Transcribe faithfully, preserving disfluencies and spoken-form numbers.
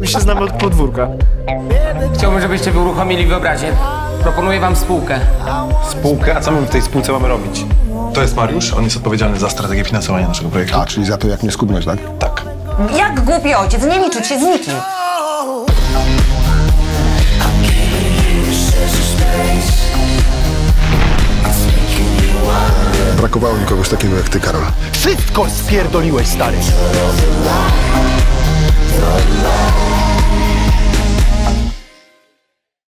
My się znamy od podwórka. Chciałbym, żebyście wy uruchomili wyobraźnię. Proponuję wam spółkę. Spółkę? A co my w tej spółce mamy robić? To jest Mariusz, on jest odpowiedzialny za strategię finansowania naszego projektu. A, czyli za to, jak mnie skubnąć, tak? Tak. Jak głupi ojciec, nie liczyć się z nikim. Brakowało mi kogoś takiego jak ty, Karol. Wszystko spierdoliłeś, stary!